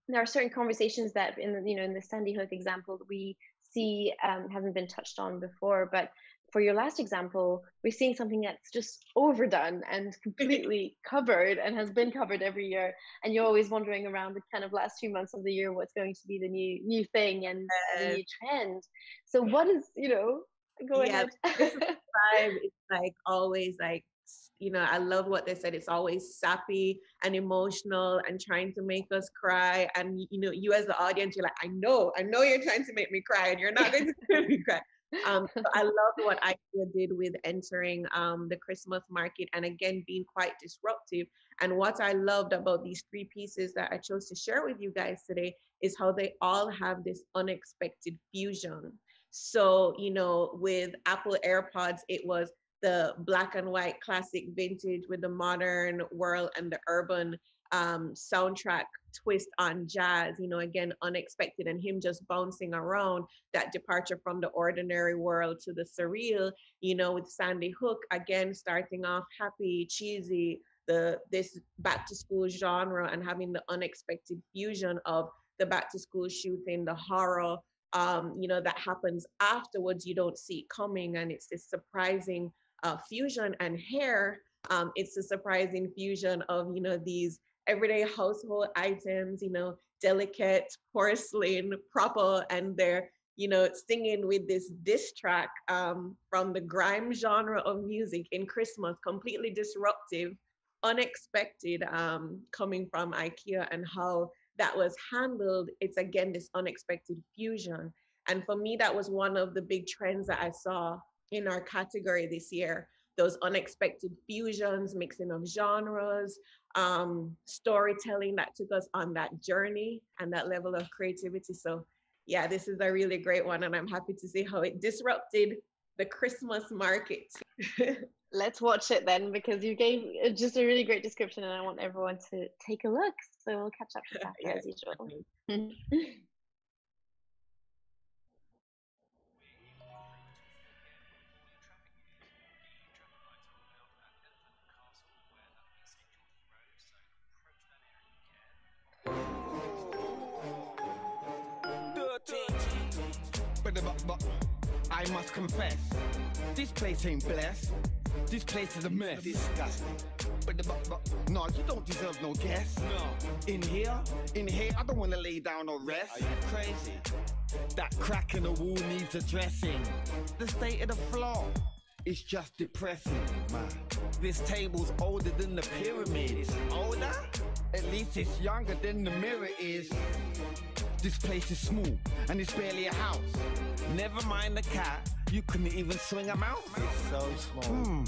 there are certain conversations that, in the, you know, in the Sandy Hook example, we see haven't been touched on before, but for your last example, we're seeing something that's just overdone and completely covered and has been covered every year. And you're always wondering around the kind of last few months of the year, what's going to be the new thing and the new trend. So what is, you know, going on? It's like always like, you know, I love what they said. It's always sappy and emotional and trying to make us cry. And, you know, you as the audience, you're like, I know you're trying to make me cry and you're not going to make me cry. So I love what IKEA did with entering the Christmas market and again, being quite disruptive. And what I loved about these three pieces that I chose to share with you guys today is how they all have this unexpected fusion. So, you know, with Apple AirPods, it was the black and white classic vintage with the modern world and the urban soundtrack twist on jazz, you know, again, unexpected, and him just bouncing around, that departure from the ordinary world to the surreal, you know, with Sandy Hook, again, starting off happy, cheesy, this back to school genre and having the unexpected fusion of the back to school shooting, the horror, you know, that happens afterwards, you don't see it coming, and it's this surprising fusion. And hair, it's a surprising fusion of, you know, these everyday household items, you know, delicate porcelain, proper, and they're, you know, singing with this diss track from the grime genre of music in Christmas, completely disruptive, unexpected, coming from IKEA, and how that was handled. It's again, this unexpected fusion. And for me, that was one of the big trends that I saw in our category this year, those unexpected fusions, mixing of genres, storytelling that took us on that journey and that level of creativity. So yeah, this is a really great one, and I'm happy to see how it disrupted the Christmas market. Let's watch it then, because you gave just a really great description and I want everyone to take a look. So we'll catch up with that as usual. I must confess, this place ain't blessed. This place is a mess. Disgusting. But no, you don't deserve no guest. No. In here, I don't want to lay down or rest. Are you crazy? That crack in the wall needs addressing. The state of the floor is just depressing. Man. This table's older than the pyramids. Older? At least it's younger than the mirror is. This place is small, and it's barely a house. Never mind the cat, you couldn't even swing a mouse. It's so small.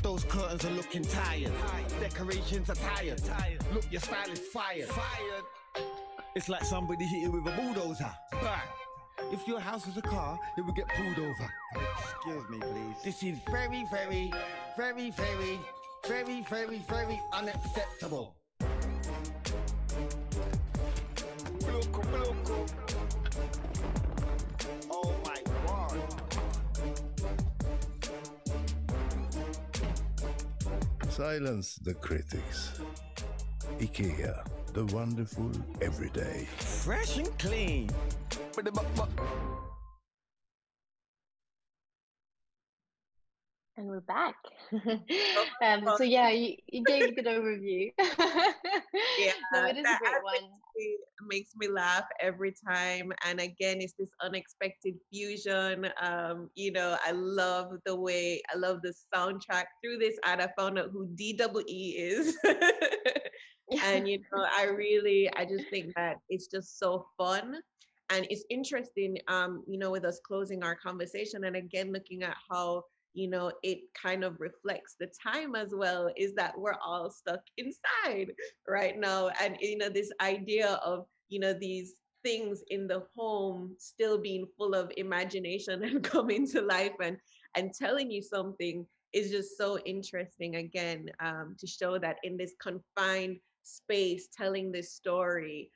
Those curtains are looking tired. Decorations are tired. Look, your style is fired. It's like somebody hit it with a bulldozer. Bang. If your house was a car, it would get pulled over. Excuse me, please. This is very, very, very, very, very, very, very unacceptable. Oh my God. Silence the critics. IKEA, the wonderful everyday. Fresh and clean. for the buck. And we're back. So yeah, you gave a good overview. Yeah, no, it is a great one. It makes me laugh every time. And again, it's this unexpected fusion. You know, I love the soundtrack. Through this ad, I found out who D&AD is. And, you know, I just think that it's just so fun. And it's interesting, you know, with us closing our conversation and again, looking at how, you know, it kind of reflects the time as well, is that we're all stuck inside right now. And, you know, this idea of, you know, these things in the home still being full of imagination and coming to life and telling you something is just so interesting, again, to show that in this confined space, telling this story,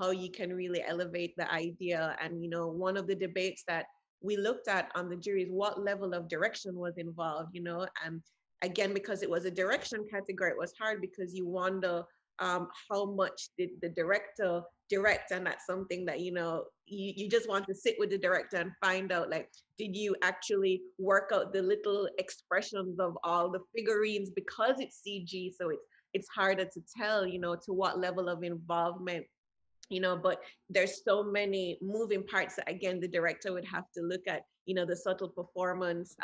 how you can really elevate the idea. And, you know, one of the debates that we looked at on the jury is what level of direction was involved, you know, and again, because it was a direction category, it was hard because you wonder how much did the director direct, and that's something that, you know, you just want to sit with the director and find out, like, did you actually work out the little expressions of all the figurines, because it's CG, so it's harder to tell, you know, to what level of involvement, you know, but there's so many moving parts that, again, the director would have to look at, you know, the subtle performance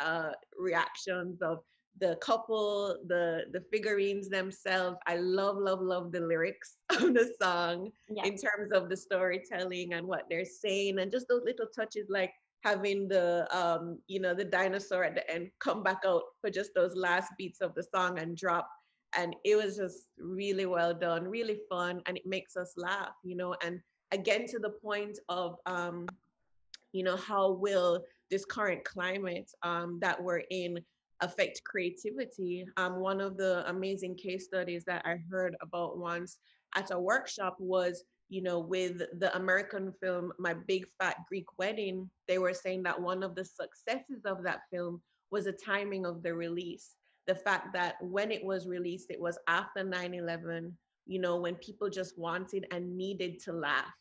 reactions of the couple, the figurines themselves. I love the lyrics of the song, yeah, in terms of the storytelling and what they're saying, and just those little touches, like having the, you know, the dinosaur at the end come back out for just those last beats of the song and drop. And it was just really well done, really fun, and it makes us laugh, you know. And again, to the point of, you know, how will this current climate that we're in affect creativity? One of the amazing case studies that I heard about once at a workshop was, you know, with the American film, My Big Fat Greek Wedding. They were saying that one of the successes of that film was the timing of the release. The fact that when it was released, it was after 9/11, you know, when people just wanted and needed to laugh,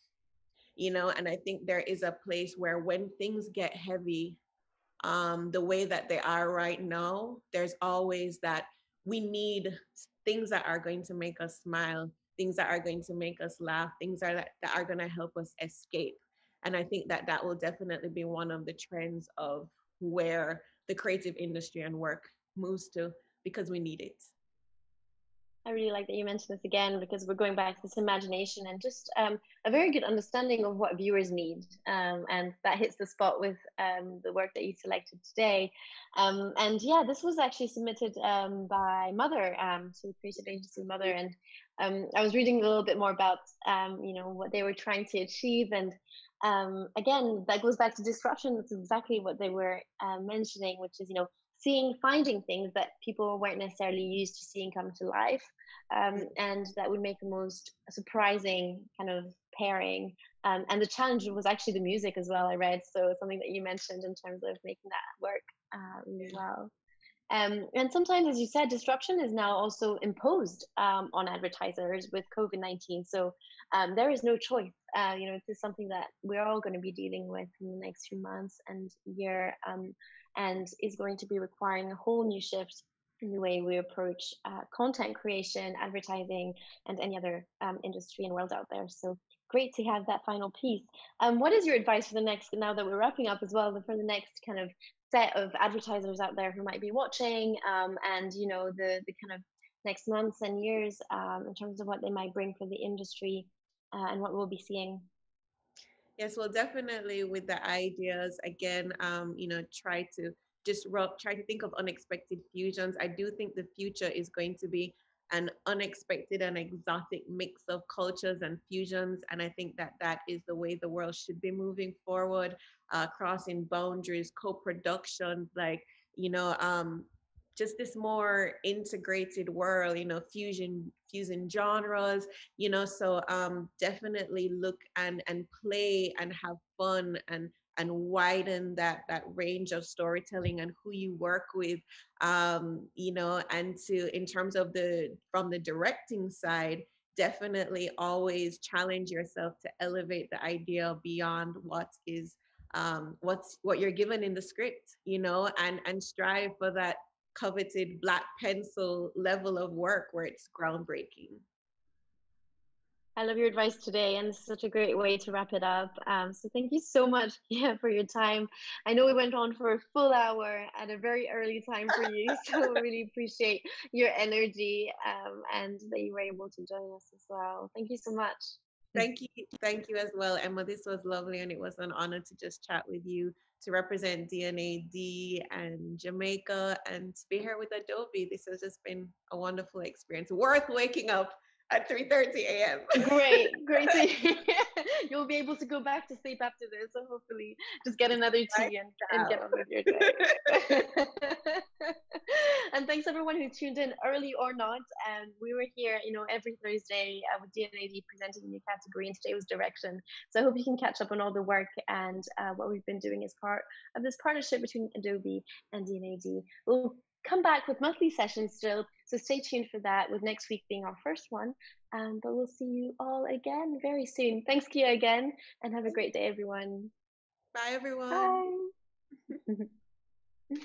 you know. And I think there is a place where when things get heavy, the way that they are right now, there's always that we need things that are going to make us smile, things that are going to make us laugh, things that are going to help us escape. And I think that will definitely be one of the trends of where the creative industry and work moves to, because we need it. I really like that you mentioned this again, because we're going back to this imagination and just a very good understanding of what viewers need, and that hits the spot with the work that you selected today. And yeah, this was actually submitted by Mother, so the creative agency Mother, and I was reading a little bit more about you know, what they were trying to achieve, and again, that goes back to disruption. That's exactly what they were mentioning, which is, you know, finding things that people weren't necessarily used to seeing come to life, and that would make the most surprising kind of pairing. And the challenge was actually the music as well, I read, so something that you mentioned in terms of making that work really well. And sometimes, as you said, disruption is now also imposed on advertisers with COVID-19, so there is no choice. You know, this is something that we're all going to be dealing with in the next few months and year, and is going to be requiring a whole new shift in the way we approach content creation, advertising, and any other industry and world out there. So great to have that final piece. What is your advice for the next, now that we're wrapping up as well, for the next kind of set of advertisers out there who might be watching, and, you know, the kind of next months and years in terms of what they might bring for the industry and what we'll be seeing? Yes, well, definitely with the ideas, again, you know, try to disrupt, try to think of unexpected fusions. I do think the future is going to be an unexpected and exotic mix of cultures and fusions. And I think that is the way the world should be moving forward, crossing boundaries, co-productions, like, you know, just this more integrated world, you know, fusing genres, you know, so definitely look and play and have fun and widen that range of storytelling and who you work with, you know, and in terms of from the directing side, definitely always challenge yourself to elevate the idea beyond what is what you're given in the script, you know, and strive for that coveted black pencil level of work where it's groundbreaking. I love your advice today, and this is such a great way to wrap it up. So thank you so much, Kia, for your time. I know we went on for a full hour at a very early time for you, so really appreciate your energy and that you were able to join us as well. Thank you so much. Thank you as well, Emma. This was lovely, and it was an honor to just chat with you, to represent D&AD and Jamaica, and to be here with Adobe. This has just been a wonderful experience, worth waking up at 3:30 a.m. Great, great to hear. You'll be able to go back to sleep after this, so hopefully just get another tea and get on with your day. And thanks everyone who tuned in, early or not. And we were here, you know, every Thursday with D&AD presenting a new category, and today was direction. So I hope you can catch up on all the work and what we've been doing as part of this partnership between Adobe and D&AD. We'll come back with monthly sessions still, so stay tuned for that, with next week being our first one. But we'll see you all again very soon. Thanks, Kia, again, and have a great day, everyone. Bye, everyone. Bye.